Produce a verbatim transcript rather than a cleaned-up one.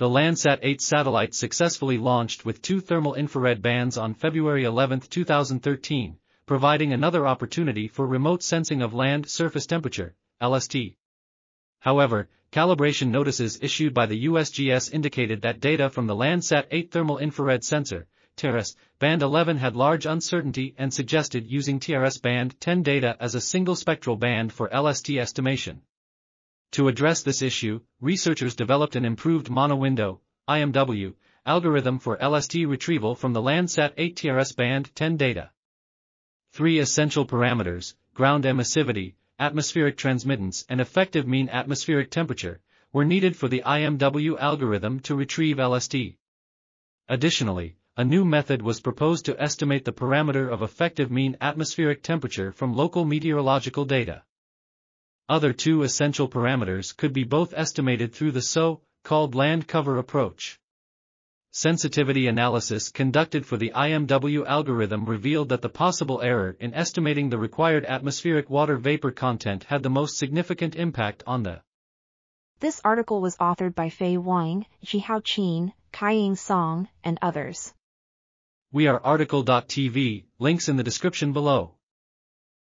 the Landsat eight satellite successfully launched with two thermal infrared bands on February eleventh two thousand thirteen, providing another opportunity for remote sensing of land surface temperature, L S T. However, calibration notices issued by the U S G S indicated that data from the Landsat eight thermal infrared sensor, T I R S, band eleven had large uncertainty and suggested using T I R S band ten data as a single spectral band for L S T estimation. To address this issue, researchers developed an improved monowindow, I M W, algorithm for L S T retrieval from the Landsat eight T I R S band ten data. Three essential parameters, ground emissivity, atmospheric transmittance and effective mean atmospheric temperature, were needed for the I M W algorithm to retrieve L S T. Additionally, a new method was proposed to estimate the parameter of effective mean atmospheric temperature from local meteorological data. Other two essential parameters could be both estimated through the so-called land cover approach. Sensitivity analysis conducted for the I M W algorithm revealed that the possible error in estimating the required atmospheric water vapor content had the most significant impact on the. This article was authored by Fei Wang, Zhihao Qin, Caiying Song, and others. We are R T C L dot T V, links in the description below.